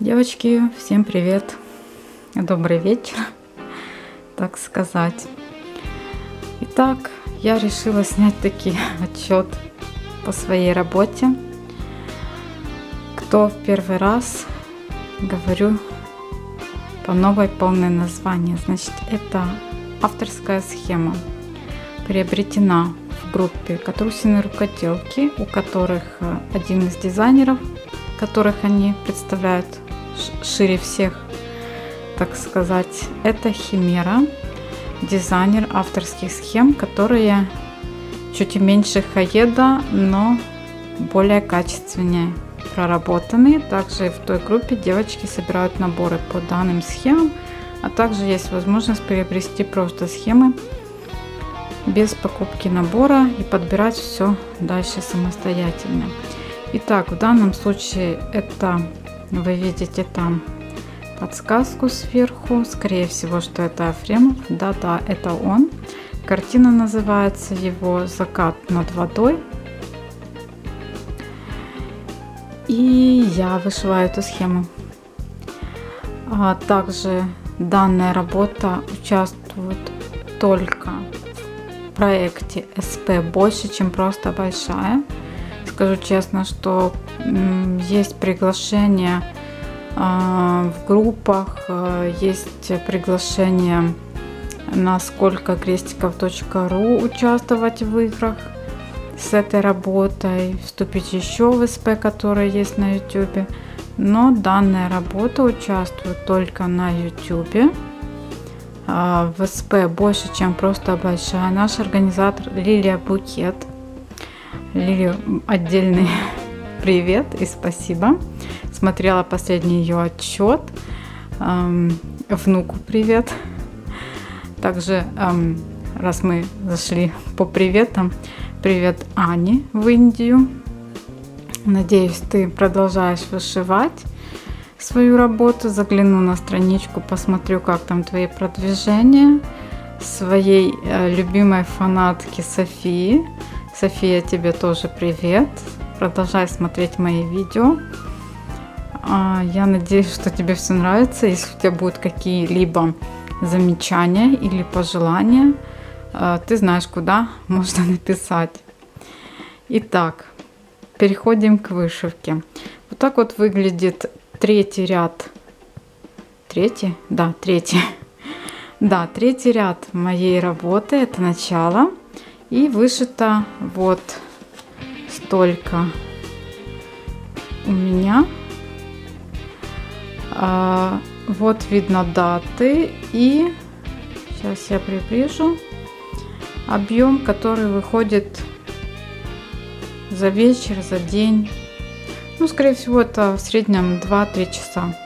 Девочки, всем привет! Добрый вечер, так сказать. Итак, я решила снять таки отчет по своей работе. Кто в первый раз, говорю по новой полное название. Значит, это авторская схема, приобретена в группе Катрусины рукоделки, у которых один из дизайнеров, которых они представляют шире всех, так сказать, это Химера, дизайнер авторских схем, которые чуть меньше хаеда, но более качественнее проработаны. Также в той группе девочки собирают наборы по данным схемам, а также есть возможность приобрести просто схемы без покупки набора и подбирать все дальше самостоятельно. Итак, в данном случае это вы видите там подсказку сверху, скорее всего, что это Афремов. Да-да, это он. Картина называется его «Закат над водой». И я вышила эту схему. А также данная работа участвует только в проекте СП «Больше, чем просто большая». Скажу честно, что есть приглашения в группах, есть приглашение на сколько крестиков.ру участвовать в играх с этой работой, вступить еще в СП, который есть на Ютюбе. Но данная работа участвует только на Ютюбе. В СП «Больше, чем просто большая». Наш организатор Лилия Буккет. Лилию отдельный привет и спасибо. Смотрела последний ее отчет. Внуку привет. Также, раз мы зашли по приветам, привет Ане в Индию. Надеюсь, ты продолжаешь вышивать свою работу. Загляну на страничку, посмотрю, как там твои продвижения. Своей любимой фанатке Софии. София, тебе тоже привет. Продолжай смотреть мои видео. Я надеюсь, что тебе все нравится. Если у тебя будут какие-либо замечания или пожелания, ты знаешь, куда можно написать. Итак, переходим к вышивке. Вот так вот выглядит третий ряд. Третий? Да, третий. Да, третий ряд моей работы. Это начало. И вышито вот столько у меня. Вот видно даты и сейчас я приближу объем, который выходит за вечер, за день. Ну, скорее всего, это в среднем 2-3 часа.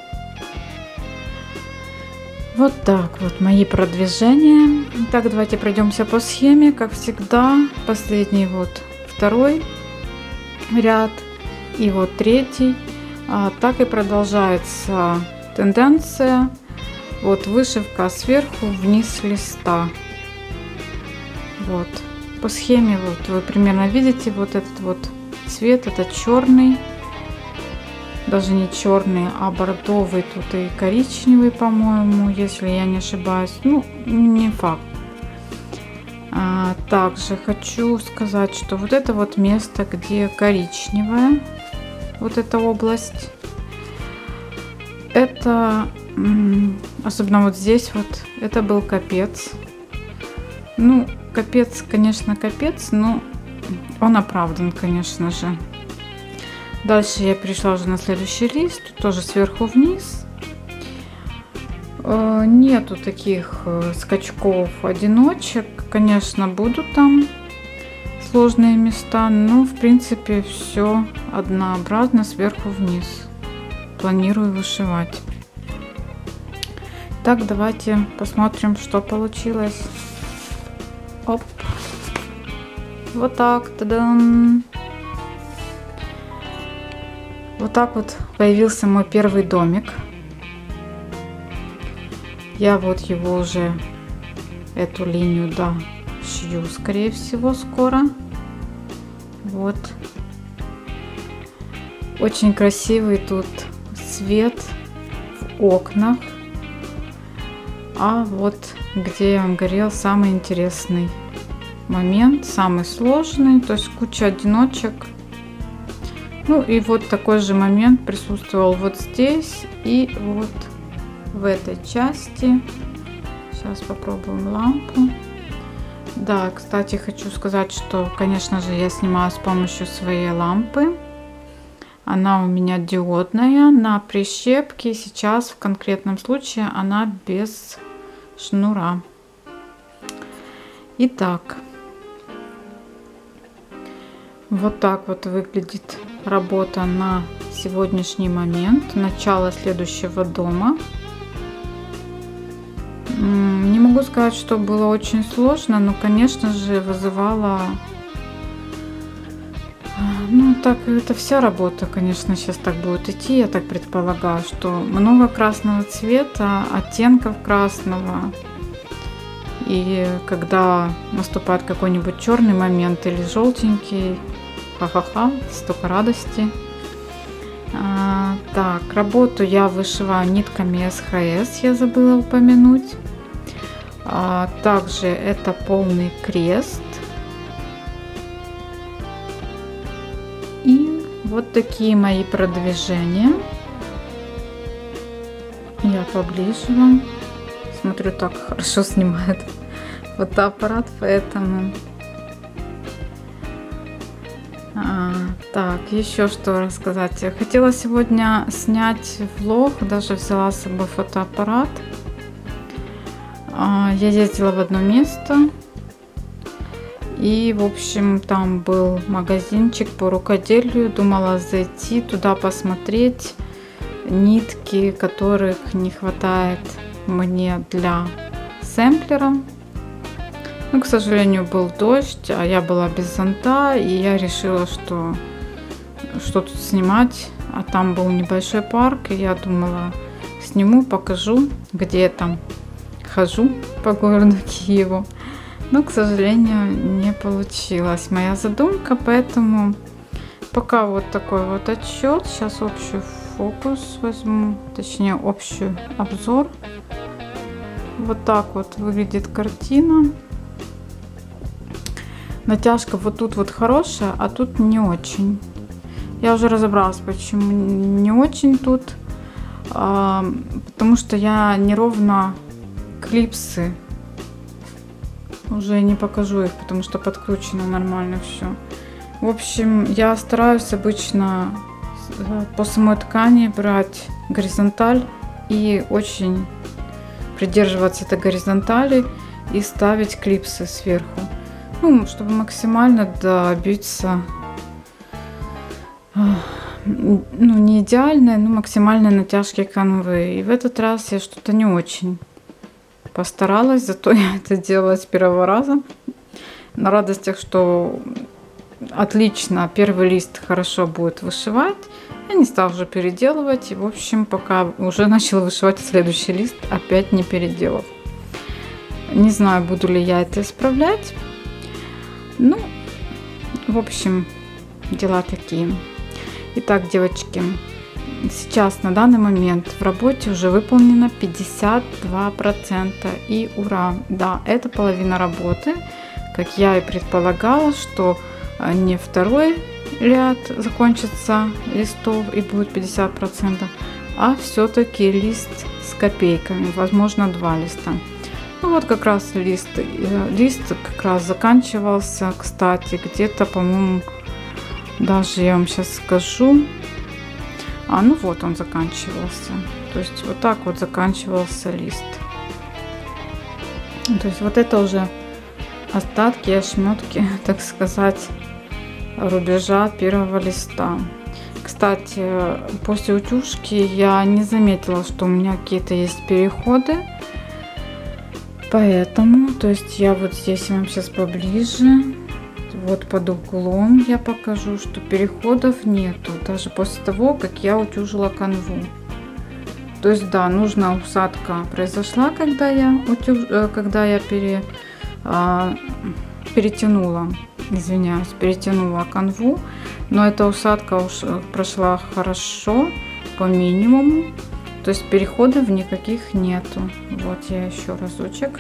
Вот так вот мои продвижения. Итак, давайте пройдемся по схеме. Как всегда, последний вот второй ряд и вот третий. Так и продолжается тенденция. Вот вышивка сверху вниз листа. Вот по схеме вот вы примерно видите вот этот вот цвет. Это черный. Даже не черный, а бордовый, тут и коричневый, по-моему, если я не ошибаюсь. Ну, не факт. Также хочу сказать, что вот это вот место, где коричневая, вот эта область, это, особенно вот здесь вот, это был капец. Ну, капец, конечно, капец, но он оправдан, конечно же. Дальше я перешла уже на следующий лист, тоже сверху вниз. Нету таких скачков одиночек, конечно, будут там сложные места, но в принципе все однообразно сверху вниз. Планирую вышивать. Так, давайте посмотрим, что получилось. Оп, вот так, та-дам! Вот так вот появился мой первый домик. Я вот его уже, эту линию, да, шью, скорее всего, скоро. Вот. Очень красивый тут цвет окнах. А вот где я вам говорила, самый интересный момент, самый сложный, то есть куча одиночек. Ну и вот такой же момент присутствовал вот здесь и вот в этой части. Сейчас попробуем лампу. Да, кстати, хочу сказать, что, конечно же, я снимаю с помощью своей лампы. Она у меня диодная, на прищепке. Сейчас в конкретном случае она без шнура. Итак, вот так вот выглядит работа на сегодняшний момент. Начало следующего дома. Не могу сказать, что было очень сложно, но, конечно же, вызывало... Ну, так это вся работа, конечно, сейчас так будет идти. Я так предполагаю, что много красного цвета, оттенков красного. И когда наступает какой-нибудь черный момент или желтенький, ха-ха-ха, столько радости. Так, работу я вышиваю нитками СХС, я забыла упомянуть. Также это полный крест. И вот такие мои продвижения. Я поближе вам. Смотрю, так хорошо снимает фотоаппарат, поэтому... Так, еще что рассказать. Хотела сегодня снять влог, даже взяла с собой фотоаппарат. Я ездила в одно место. И, в общем, там был магазинчик по рукоделию. Думала зайти туда посмотреть нитки, которых не хватает мне для сэмплера. Но, к сожалению, был дождь, а я была без зонта. И я решила, что тут снимать. А там был небольшой парк. И я думала, сниму, покажу, где я там хожу по городу Киеву. Но, к сожалению, не получилась моя задумка, поэтому пока вот такой вот отсчет. Сейчас общий фокус возьму, точнее общий обзор. Вот так вот выглядит картина. Натяжка вот тут вот хорошая, а тут не очень. Я уже разобралась, почему не очень тут. Потому что я неровно клипсы. Уже не покажу их, потому что подкручено нормально все. В общем, я стараюсь обычно по самой ткани брать горизонталь и очень придерживаться этой горизонтали и ставить клипсы сверху. Ну, чтобы максимально добиться, ну, не идеальной, но максимальной натяжки канвы. И в этот раз я что-то не очень постаралась, зато я это делала с первого раза. На радостях, что отлично, первый лист хорошо будет вышивать. Я не стала уже переделывать. И, в общем, пока уже начала вышивать следующий лист, опять не переделав. Не знаю, буду ли я это исправлять. Ну, в общем, дела такие. Итак, девочки. Сейчас на данный момент в работе уже выполнено 52%, и ура! Да, это половина работы, как я и предполагала, что не второй ряд закончится листов и будет 50%, а все-таки лист с копейками, возможно, два листа. Ну вот как раз лист как раз заканчивался, кстати, где-то, по-моему, даже я вам сейчас скажу. А ну вот он заканчивался, то есть вот так вот заканчивался лист. То есть вот это уже остатки, ошметки, так сказать, рубежа первого листа. Кстати, после утюжки я не заметила, что у меня какие-то есть переходы. Поэтому, то есть я вот здесь вам сейчас поближе. Вот под углом я покажу, что переходов нету, даже после того, как я утюжила канву. То есть, да, нужная усадка произошла, когда я перетянула канву. Но эта усадка уж прошла хорошо, по минимуму. То есть переходов никаких нету. Вот я еще разочек.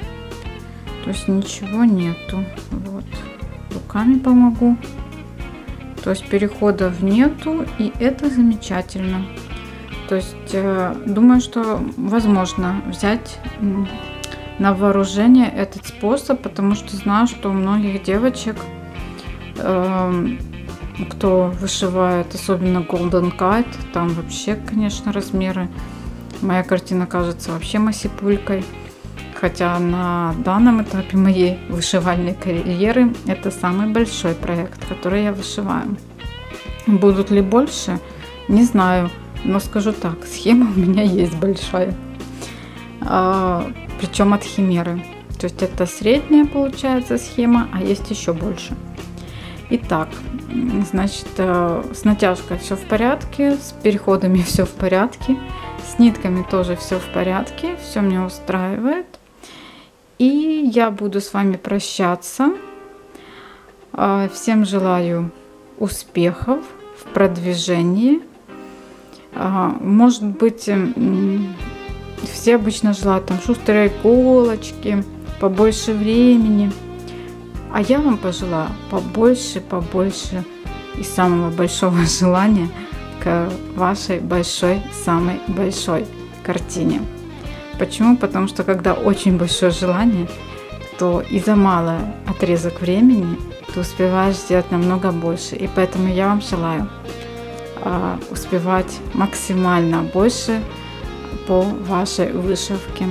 То есть ничего нету. Вот. Руками помогу. То есть переходов нету, и это замечательно. То есть думаю, что возможно взять на вооружение этот способ, потому что знаю, что у многих девочек, кто вышивает, особенно Golden Kite, там вообще, конечно, размеры. Моя картина кажется вообще массипулькой, хотя на данном этапе моей вышивальной карьеры это самый большой проект, который я вышиваю. Будут ли больше, не знаю, но скажу так, схема у меня есть большая, причем от химеры. То есть это средняя получается схема, а есть еще больше. Итак, значит, с натяжкой все в порядке, с переходами все в порядке, с нитками тоже все в порядке, все меня устраивает. И я буду с вами прощаться. Всем желаю успехов в продвижении. Может быть, все обычно желают там шустрые иголочки, побольше времени. А я вам пожелаю побольше и самого большого желания к вашей большой, самой большой картине. Почему? Потому что когда очень большое желание, то и за малый отрезок времени ты успеваешь сделать намного больше. И поэтому я вам желаю успевать максимально больше по вашей вышивке.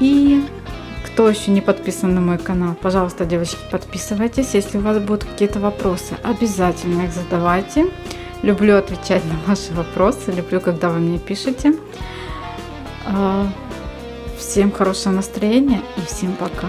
И кто еще не подписан на мой канал, пожалуйста, девочки, подписывайтесь. Если у вас будут какие-то вопросы, обязательно их задавайте. Люблю отвечать на ваши вопросы, люблю, когда вы мне пишете. Всем хорошего настроения и всем пока!